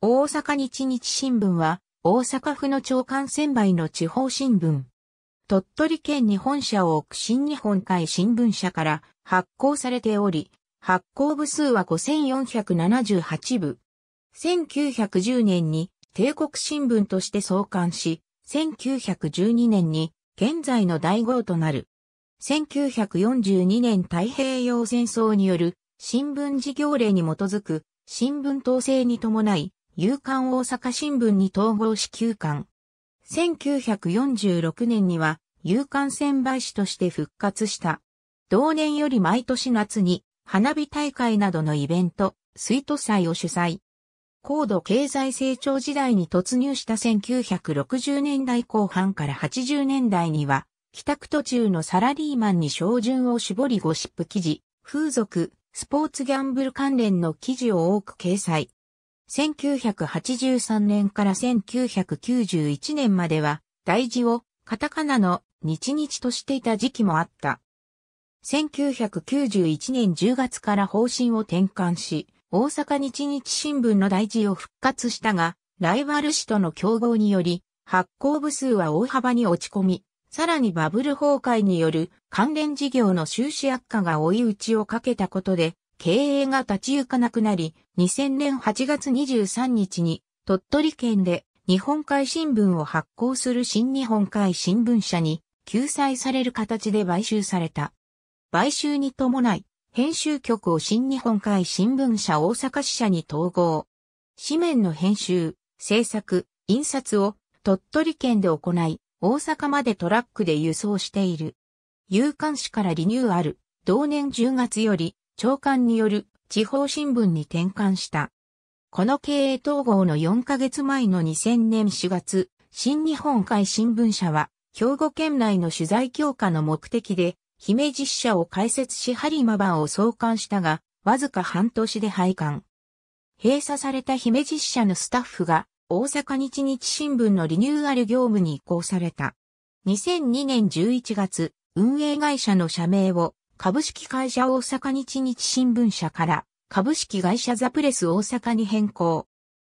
大阪日日新聞は、大阪府の町間専売の地方新聞。鳥取県に本社を置く新日本海新聞社から発行されており、発行部数は5478部。1910年に帝国新聞として創刊し、1912年に現在の第号となる。1942年太平洋戦争による新聞事業令に基づく新聞統制に伴い、夕刊大阪新聞に統合し休刊。1946年には夕刊専売紙として復活した。同年より毎年夏に花火大会などのイベント、水都祭を主催。高度経済成長時代に突入した1960年代後半から80年代には、帰宅途中のサラリーマンに照準を絞りゴシップ記事、風俗、スポーツギャンブル関連の記事を多く掲載。1983年から1991年までは、大字をカタカナの日日としていた時期もあった。1991年10月から方針を転換し、大阪日日新聞の大字を復活したが、ライバル紙との競合により、発行部数は大幅に落ち込み、さらにバブル崩壊による関連事業の収支悪化が追い打ちをかけたことで、経営が立ち行かなくなり、2000年8月23日に鳥取県で日本海新聞を発行する新日本海新聞社に救済される形で買収された。買収に伴い、編集局を新日本海新聞社大阪支社に統合。紙面の編集、制作、印刷を鳥取県で行い、大阪までトラックで輸送している。夕刊紙からリニューアル、同年10月より、朝刊による地方新聞に転換した。この経営統合の4ヶ月前の2000年4月、新日本海新聞社は、兵庫県内の取材強化の目的で、姫路支社を開設し播磨版を創刊したが、わずか半年で廃刊。閉鎖された姫路支社のスタッフが、大阪日日新聞のリニューアル業務に移行された。2002年11月、運営会社の社名を、株式会社大阪日日新聞社から株式会社ザプレス大阪に変更。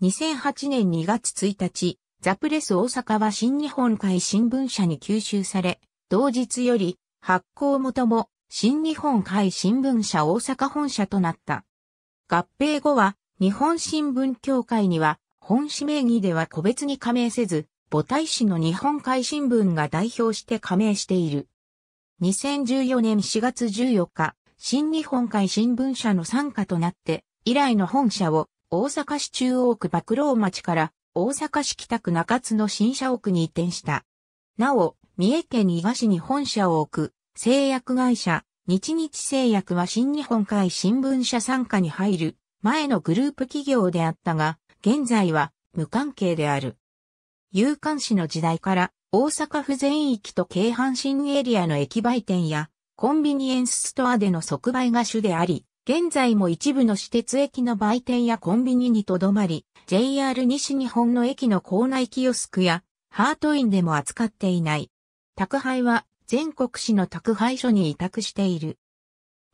2008年2月1日、ザプレス大阪は新日本海新聞社に吸収され、同日より発行元も新日本海新聞社大阪本社となった。合併後は日本新聞協会には本紙名義では個別に加盟せず、母体紙の日本海新聞が代表して加盟している。2014年4月14日、新日本海新聞社の傘下となって、以来の本社を大阪市中央区馬喰町から大阪市北区中津の新社屋に移転した。なお、三重県伊賀市に本社を置く製薬会社、日日製薬は新日本海新聞社傘下に入る前のグループ企業であったが、現在は無関係である。夕刊紙の時代から、大阪府全域と京阪神エリアの駅売店やコンビニエンスストアでの即売が主であり、現在も一部の私鉄駅の売店やコンビニにとどまり、JR 西日本の駅の構内キオスクやハートインでも扱っていない。宅配は全国紙の宅配所に委託している。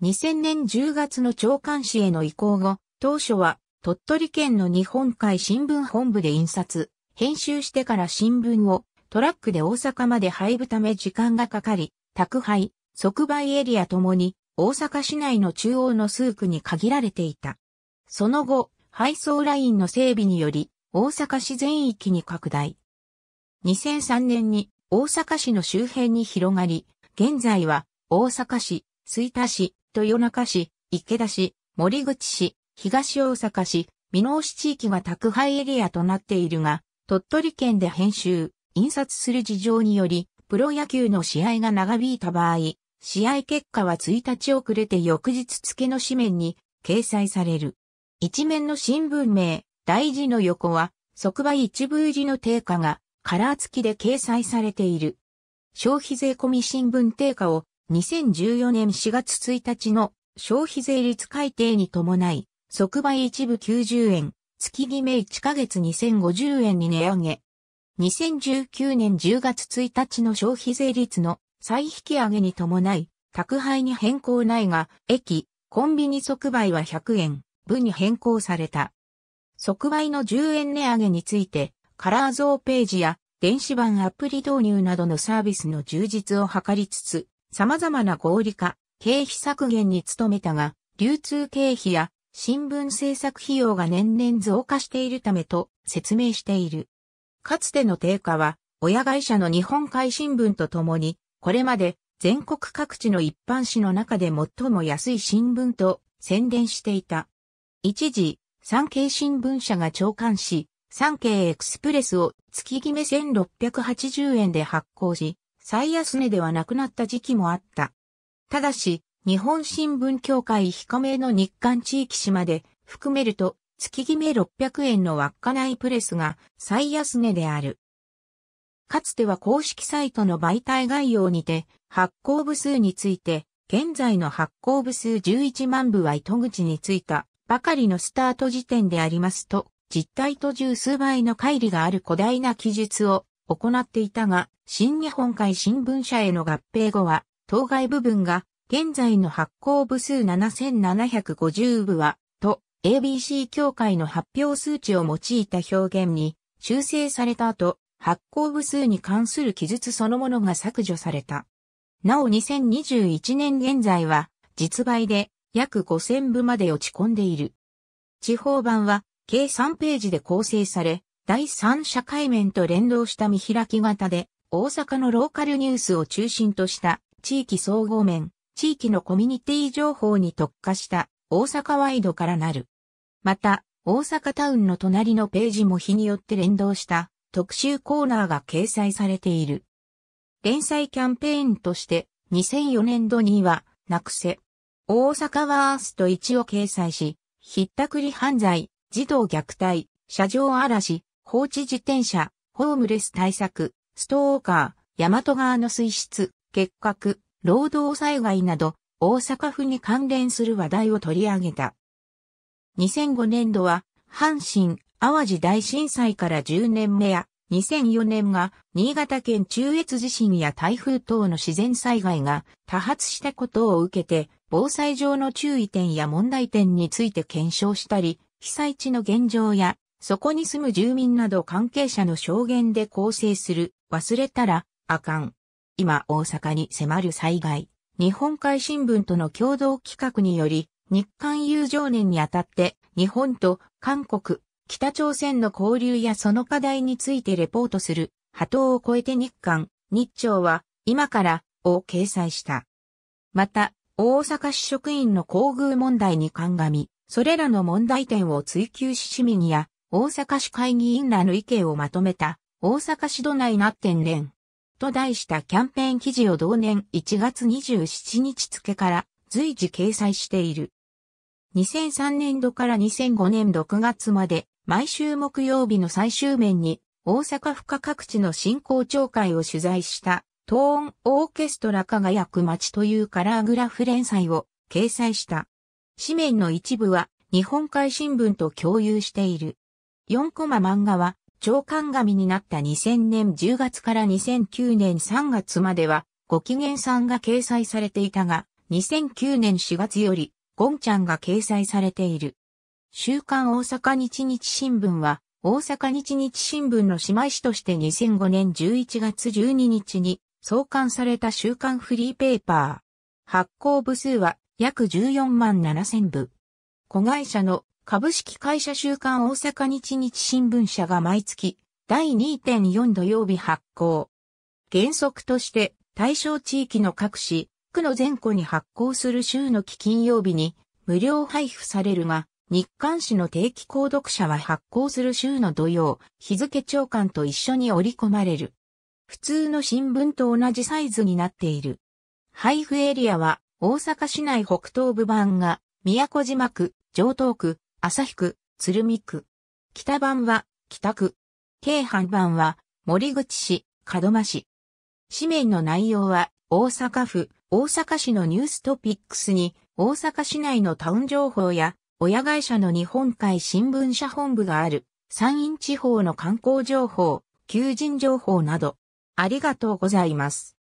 2000年10月の朝刊紙への移行後、当初は鳥取県の日本海新聞本部で印刷、編集してから新聞をトラックで大阪まで配布ため時間がかかり、宅配、即売エリアともに大阪市内の中央の数区に限られていた。その後、配送ラインの整備により大阪市全域に拡大。2003年に大阪市の周辺に広がり、現在は大阪市、吹田市、豊中市、池田市、守口市、東大阪市、箕面市地域が宅配エリアとなっているが、鳥取県で編集。印刷する事情により、プロ野球の試合が長引いた場合、試合結果は1日遅れて翌日付の紙面に掲載される。一面の新聞名、大字の横は、即売一部入りの定価がカラー付きで掲載されている。消費税込み新聞定価を2014年4月1日の消費税率改定に伴い、即売一部90円、月決め1ヶ月2050円に値上げ。2019年10月1日の消費税率の再引き上げに伴い、宅配に変更ないが、駅、コンビニ即売は100円、分に変更された。即売の10円値上げについて、カラー増ページや電子版アプリ導入などのサービスの充実を図りつつ、様々な合理化、経費削減に努めたが、流通経費や新聞制作費用が年々増加しているためと説明している。かつての定価は、親会社の日本海新聞とともに、これまで全国各地の一般紙の中で最も安い新聞と宣伝していた。一時、産経新聞社が長官誌、産経エクスプレスを月決め1680円で発行し、最安値ではなくなった時期もあった。ただし、日本新聞協会非加盟の日刊地域紙まで含めると、月決め600円の稚内プレスが最安値である。かつては公式サイトの媒体概要にて発行部数について、現在の発行部数11万部は糸口についたばかりのスタート時点でありますと、実態と十数倍の乖離がある誇大な記述を行っていたが、新日本海新聞社への合併後は、当該部分が現在の発行部数7750部は、と ABC 協会の発表数値を用いた表現に修正された後、発行部数に関する記述そのものが削除された。なお2021年現在は実売で約5000部まで落ち込んでいる。地方版は計3ページで構成され、第三者界面と連動した見開き型で大阪のローカルニュースを中心とした地域総合面、地域のコミュニティ情報に特化した大阪ワイドからなる。また、大阪タウンの隣のページも日によって連動した特集コーナーが掲載されている。連載キャンペーンとして2004年度には、なくせ、大阪ワースト1を掲載し、ひったくり犯罪、児童虐待、車上嵐、放置自転車、ホームレス対策、ストーカー、大和川の水質、結核、労働災害など、大阪府に関連する話題を取り上げた。2005年度は、阪神、淡路大震災から10年目や、2004年が新潟県中越地震や台風等の自然災害が多発したことを受けて、防災上の注意点や問題点について検証したり、被災地の現状や、そこに住む住民など関係者の証言で構成する、忘れたら、あかん。今大阪に迫る災害。日本海新聞との共同企画により、日韓友情年にあたって、日本と韓国、北朝鮮の交流やその課題についてレポートする、波頭を超えて日韓、日朝は、今から、を掲載した。また、大阪市職員の厚遇問題に鑑み、それらの問題点を追求し市民や、大阪市会議員らの意見をまとめた、大阪市どないなってんれん。と題したキャンペーン記事を同年1月27日付から、随時掲載している。2003年度から2005年6月まで、毎週木曜日の最終面に大阪府下各地の振興町会を取材したトーンオーケストラ輝く街というカラーグラフ連載を掲載した。紙面の一部は日本海新聞と共有している。4コマ漫画は朝刊紙になった2000年10月から2009年3月まではごきげんさんが掲載されていたが2009年4月よりゴンちゃんが掲載されている。週刊大阪日日新聞は、大阪日日新聞の姉妹誌として2005年11月12日に創刊された週刊フリーペーパー。発行部数は約14万7000部。子会社の株式会社週刊大阪日日新聞社が毎月第 2.4 土曜日発行。原則として対象地域の各市、区の全戸に発行する週の金曜日に無料配布されるが、日刊紙の定期購読者は発行する週の土曜、日付朝刊と一緒に織り込まれる。普通の新聞と同じサイズになっている。配布エリアは大阪市内北東部版が都島区、城東区、旭区、鶴見区。北版は北区。京阪版は守口市、門真市。紙面の内容は大阪府、大阪市のニューストピックスに大阪市内のタウン情報や親会社の日本海新聞社本部がある、山陰地方の観光情報、求人情報など、ありがとうございます。